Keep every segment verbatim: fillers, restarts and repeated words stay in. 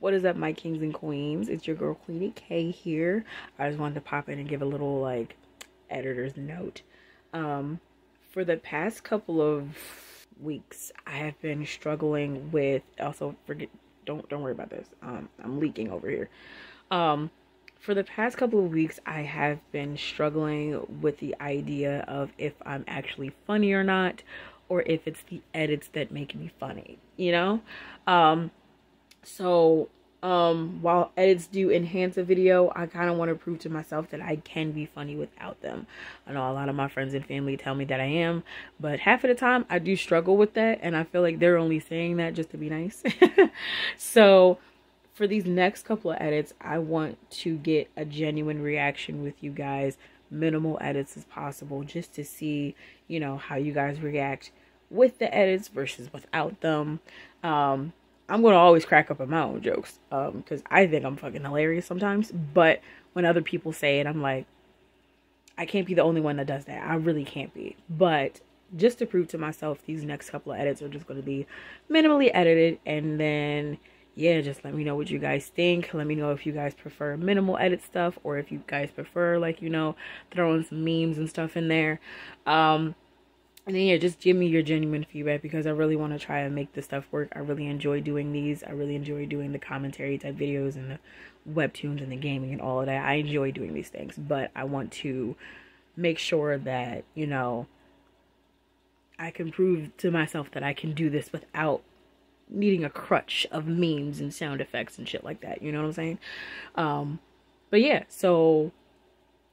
What is up, my kings and queens? It's your girl Queenie K here. I just wanted to pop in and give a little like editor's note. Um, for the past couple of weeks, I have been struggling with. Also, forget don't don't worry about this. Um, I'm leaking over here. Um, for the past couple of weeks, I have been struggling with the idea of if I'm actually funny or not, or if it's the edits that make me funny. You know, um. So, um, while edits do enhance a video, I kind of want to prove to myself that I can be funny without them. I know a lot of my friends and family tell me that I am, but half of the time I do struggle with that. And I feel like they're only saying that just to be nice. So for these next couple of edits, I want to get a genuine reaction with you guys, minimal edits as possible, just to see, you know, how you guys react with the edits versus without them. Um, I'm going to always crack up at my own jokes um, because I think I'm fucking hilarious sometimes. But when other people say it, I'm like, I can't be the only one that does that. I really can't be. But just to prove to myself, these next couple of edits are just going to be minimally edited. And then, yeah, just let me know what you guys think. Let me know if you guys prefer minimal edit stuff or if you guys prefer, like, you know, throwing some memes and stuff in there. Um... And then, yeah, just give me your genuine feedback because I really want to try and make this stuff work. I really enjoy doing these. I really enjoy doing the commentary type videos and the webtoons and the gaming and all of that. I enjoy doing these things, but I want to make sure that, you know, I can prove to myself that I can do this without needing a crutch of memes and sound effects and shit like that. You know what I'm saying? Um, but, yeah, so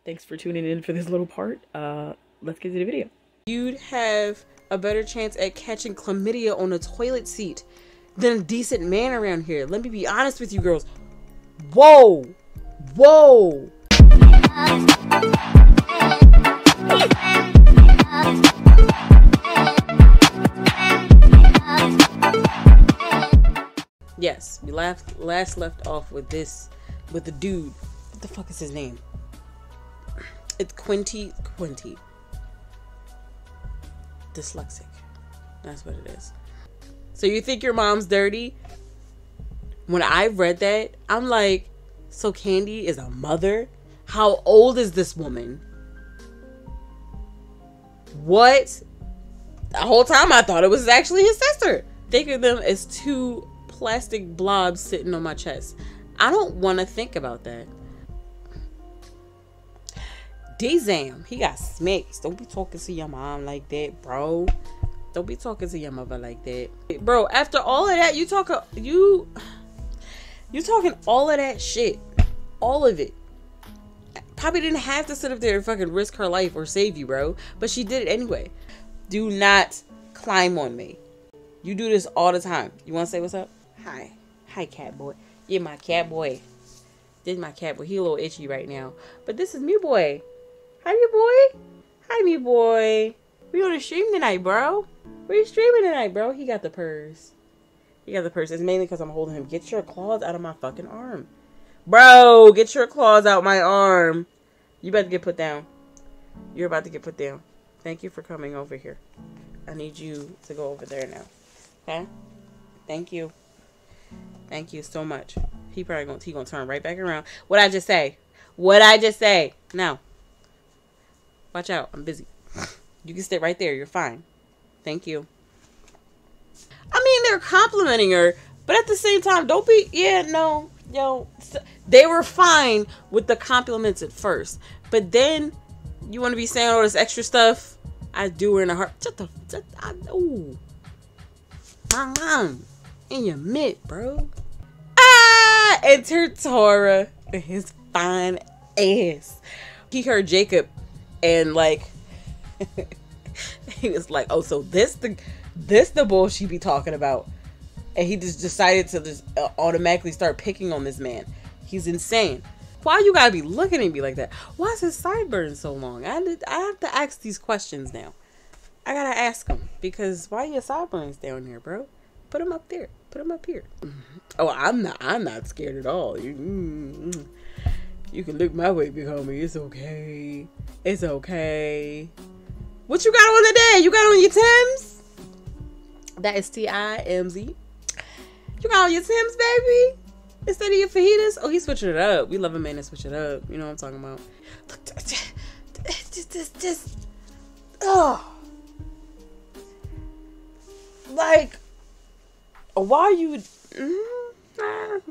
thanks for tuning in for this little part. Uh, let's get to the video. You'd have a better chance at catching chlamydia on a toilet seat than a decent man around here. Let me be honest with you girls. Whoa! Whoa! Yes, we last, last left off with this, with the dude. What the fuck is his name? It's Quinty, Quinty. Dyslexic, that's what it is. So you think your mom's dirty? When I read that, I'm like, so Candy is a mother? How old is this woman? What? The whole time I thought it was actually his sister. Think of them as two plastic blobs sitting on my chest. I don't want to think about that. D-Zam, he got smacks. Don't be talking to your mom like that, bro. Don't be talking to your mother like that. Bro, after all of that, you talk, you, you talking all of that shit. All of it. Probably didn't have to sit up there and fucking risk her life or save you, bro. But she did it anyway. Do not climb on me. You do this all the time. You want to say what's up? Hi. Hi, cat boy. Yeah, my cat boy. This is my cat boy. He a little itchy right now. But this is me boy. Hi, me boy. Hi, me boy. We on a stream tonight, bro. We streaming tonight, bro. He got the purse. He got the purse. It's mainly because I'm holding him. Get your claws out of my fucking arm. Bro, get your claws out my arm. You about to get put down. You're about to get put down. Thank you for coming over here. I need you to go over there now. Okay? Thank you. Thank you so much. He probably gonna, he gonna turn right back around. What'd I just say? What'd I just say? No. Watch out, I'm busy. You can sit right there, you're fine. Thank you. I mean, they're complimenting her, but at the same time, don't be, yeah, no, yo. They were fine with the compliments at first, but then you want to be saying all this extra stuff? I do her in a heart. Shut the, shut, I, ooh. My mom, in your mitt, bro. Ah, enter Tara and his fine ass. He heard Jacob. And like he was like, oh, so this the this the bull she be talking about, and he just decided to just automatically start picking on this man. He's insane. Why you gotta be looking at me like that? Why is his sideburns so long? I did, I have to ask these questions now. I gotta ask them because why are your sideburns down there, bro? Put them up there. Put them up here. Oh, I'm not. I'm not scared at all. You. Mm, mm. You can look my way, big homie. It's okay. It's okay. What you got on today? You got on your Timbs? That is T I M Z. You got on your Timbs, baby? instead of your fajitas. Oh, he's switching it up. We love a man that switch it up. You know what I'm talking about. Look, just, just, just, oh, like, why are you? I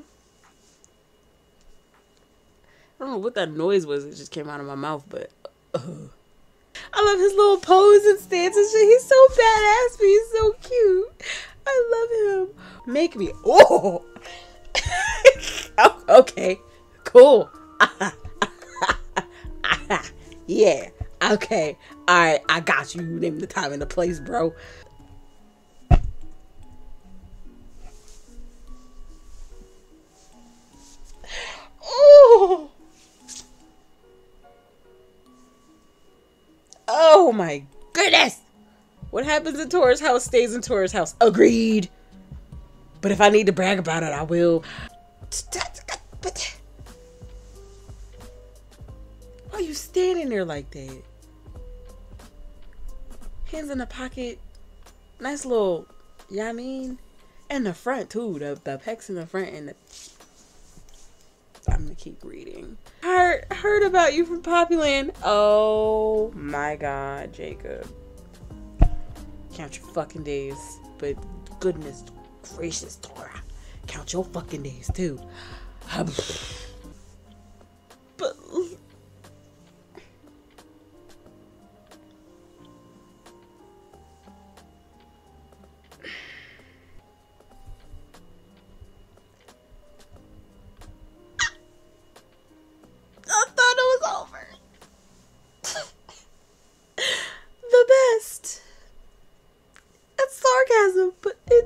don't know what that noise was. It just came out of my mouth, but. Uh. I love his little pose and stance and shit. He's so badass, but he's so cute. I love him. Make me. Oh. Okay. Cool. Yeah. Okay. All right. I got you. You name the time and the place, bro. Oh. Oh my goodness! What happens in Taurus house stays in Taurus house. Agreed. But if I need to brag about it, I will. Why are you standing there like that? Hands in the pocket. Nice little, you know what I mean? And the front too. The, the pecs in the front and the... I'm gonna keep reading. Heard heard about you from Poppyland. Oh my God, Jacob. Count your fucking days. But goodness gracious, Tora. Count your fucking days too. Um, but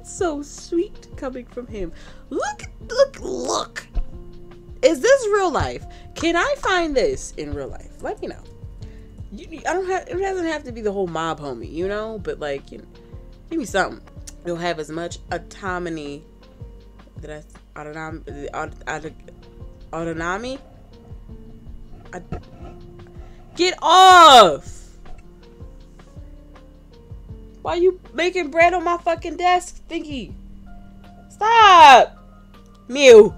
so sweet coming from him. Look, look, look. Is this real life? Can I find this in real life? Let me know. You, I don't have. It doesn't have to be the whole mob, homie. You know, but like, you know, give me something. You'll have as much autonomy. Did I autonomy? Autonomy? Get off! Why you making bread on my fucking desk, Thinky? Stop! Mew.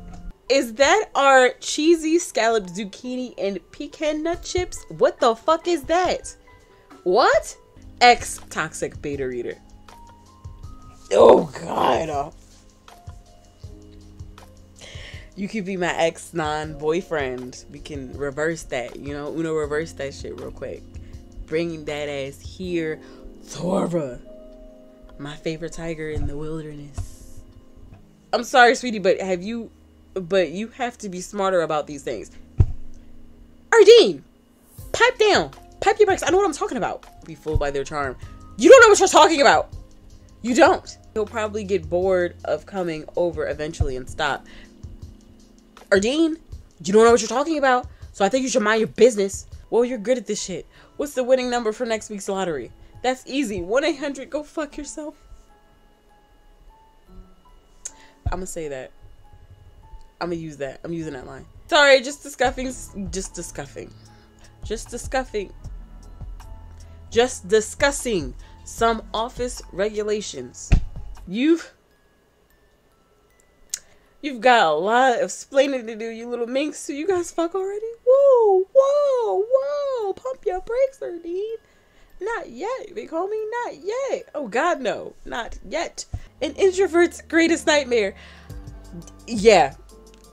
Is that our cheesy scalloped zucchini and pecan nut chips? What the fuck is that? What? Ex toxic beta reader. Oh God. Oh. You could be my ex non-boyfriend. We can reverse that, you know? Uno, reverse that shit real quick. Bring that ass here. Tora, my favorite tiger in the wilderness. I'm sorry, sweetie, but have you, but you have to be smarter about these things. Ardeen, pipe down, pipe your brakes. I know what I'm talking about. Be fooled by their charm. You don't know what you're talking about. You don't. You'll probably get bored of coming over eventually and stop. Ardeen, you don't know what you're talking about. So I think you should mind your business. Well, you're good at this shit. What's the winning number for next week's lottery? That's easy. one eight hundred, go fuck yourself. I'm gonna say that. I'm gonna use that. I'm using that line. Sorry, just the scuffing. Just the scuffing. Just the scuffing. Just discussing some office regulations. You've... You've got a lot of explaining to do, you little minx. So you guys fuck already? Whoa, whoa, whoa. Pump your brakes, Erdine. Not yet, big homie, not yet. Oh God, no, not yet. An introvert's greatest nightmare. Yeah,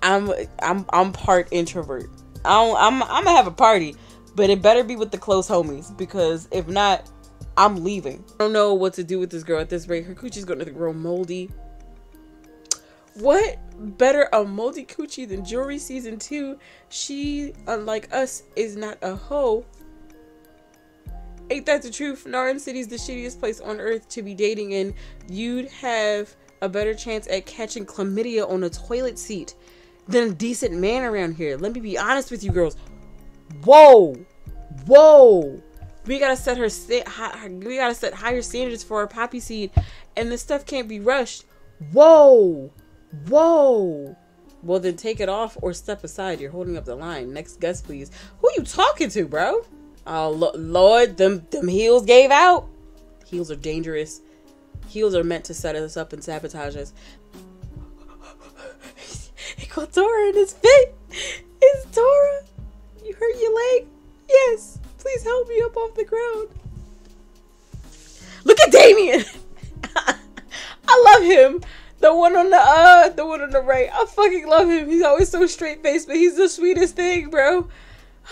I'm, I'm, I'm part introvert. I don't, I'm, I'm gonna have a party, but it better be with the close homies because if not, I'm leaving. I don't know what to do with this girl at this rate. Her coochie's gonna grow moldy. What better a moldy coochie than Jewelry Season Two? She, unlike us, is not a hoe. Ain't that the truth? Narn City's the shittiest place on earth to be dating in. You'd have a better chance at catching chlamydia on a toilet seat than a decent man around here. Let me be honest with you girls. Whoa. Whoa. We gotta set her st hi we gotta set higher standards for our poppy seed and this stuff can't be rushed. Whoa. Whoa. Well then take it off or step aside. You're holding up the line. Next guest, please. Who you talking to, bro? Oh lo Lord, them them heels gave out. Heels are dangerous. Heels are meant to set us up and sabotage us. tickle Dora in his feet. It's Dora. You hurt your leg? Yes. Please help me up off the ground. Look at Damien. I love him. The one on the uh, the one on the right. I fucking love him. He's always so straight faced, but he's the sweetest thing, bro.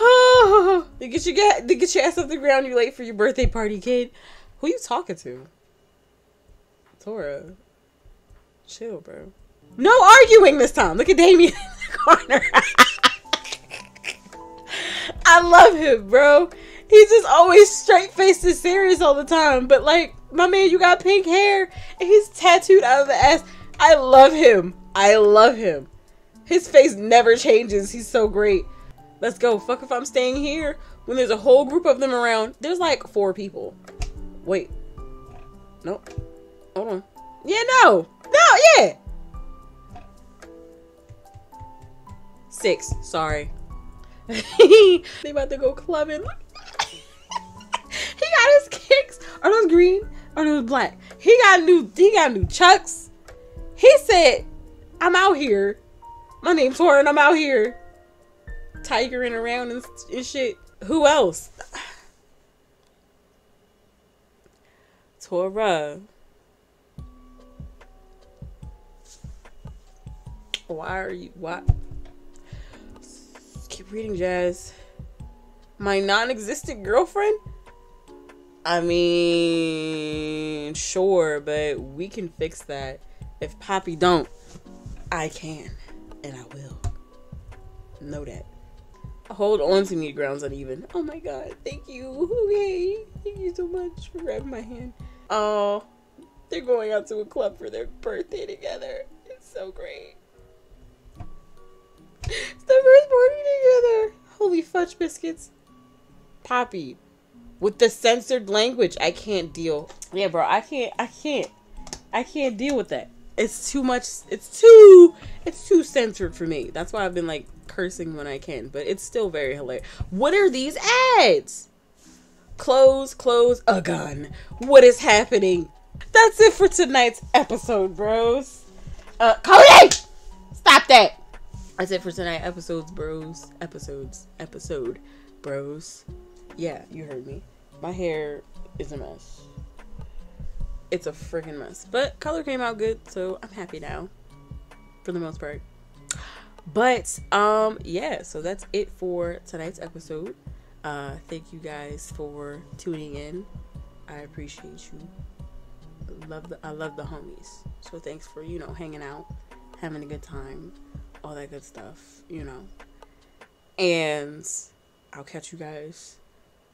Oh, you get your get, you get your ass off the ground. You're late for your birthday party, kid. Who you talking to? Dora, chill, bro. No arguing this time. Look at Damien in the corner. I love him, bro. He's just always straight-faced and serious all the time. But, like, my man, you got pink hair. And he's tattooed out of the ass. I love him. I love him. His face never changes. He's so great. Let's go. Fuck if I'm staying here when there's a whole group of them around. There's, like, four people. Wait. Nope. Hold on. Yeah, no. No, yeah. Six. Sorry. They about to go clubbing. He got his kicks. Are those green? Are those black? He got new he got new chucks. He said, I'm out here. My name's Horan, I'm out here. Tigering around and, and shit. Who else? Tora. Why are you why? Just keep reading, Jazz. My non-existent girlfriend? I mean, sure, but we can fix that. If Poppy don't, I can, and I will. Know that. Hold on to me, ground's uneven. Oh my God, thank you. Okay, thank you so much for grabbing my hand. Oh, they're going out to a club for their birthday together. It's so great. It's their first party together. Holy fudge biscuits. Poppy. With the censored language, I can't deal. Yeah, bro, I can't, I can't, I can't deal with that. It's too much, it's too, it's too censored for me. That's why I've been, like, cursing when I can, but it's still very hilarious. What are these ads? Close, close, a gun. What is happening? That's it for tonight's episode, bros. Uh, Cody! Stop that! That's it for tonight's episodes, bros. Episodes. Episode. Bros. Yeah, you heard me. My hair is a mess. It's a freaking mess. But color came out good, so I'm happy now. For the most part. But, um, yeah. So that's it for tonight's episode. Uh, thank you guys for tuning in. I appreciate you. Love the, I love the homies. So thanks for, you know, hanging out. Having a good time. All that good stuff, you know. And I'll catch you guys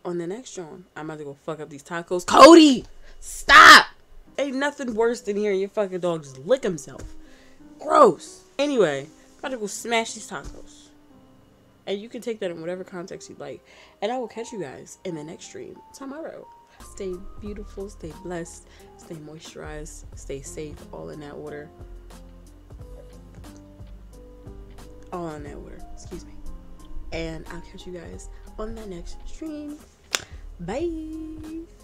on the next one. I'm about to go fuck up these tacos. Cody! Stop! Ain't nothing worse than hearing your fucking dog just lick himself. Gross. Anyway, I'm about to go smash these tacos. And you can take that in whatever context you'd like. And I will catch you guys in the next stream tomorrow. Stay beautiful, stay blessed, stay moisturized, stay safe, all in that order. All in that order. Excuse me. And I'll catch you guys on the next stream. Bye.